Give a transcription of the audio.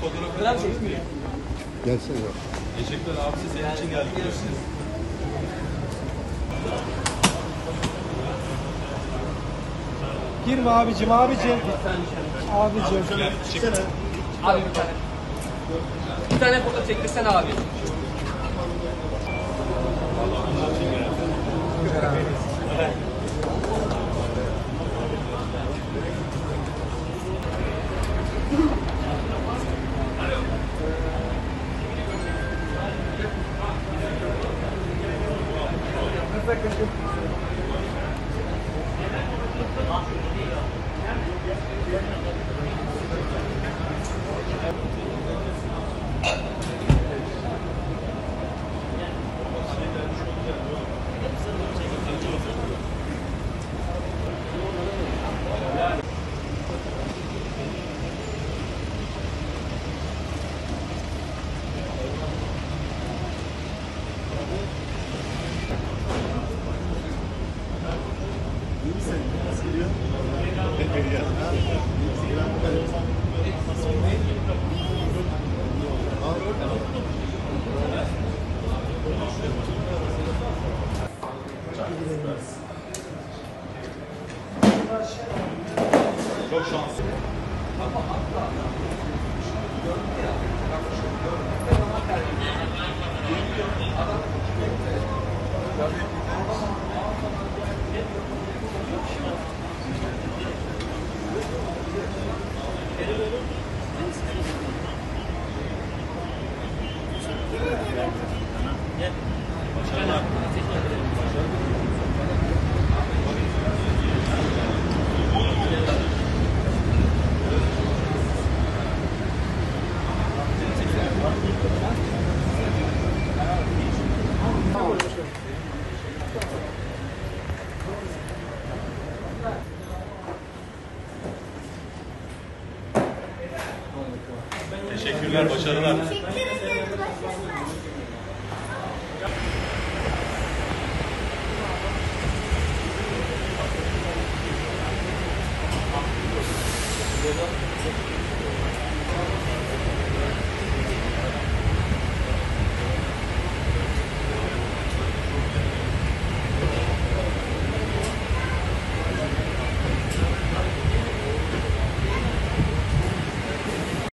Fotoğraflar çekmiyor. Gelsene. Teşekkürler abi, senin için geldik. Görüşürüz. Girme abicim, abicim. Şöyle çeksene. Abi bir tane. Bir tane fotoğraf çektirsene abi. Çok şanslı. Ama hatta gördük ya. Bak şu gördükte zaman terbiye. Adam kimlikte. Başarılar. Teşekkürler, başarılar.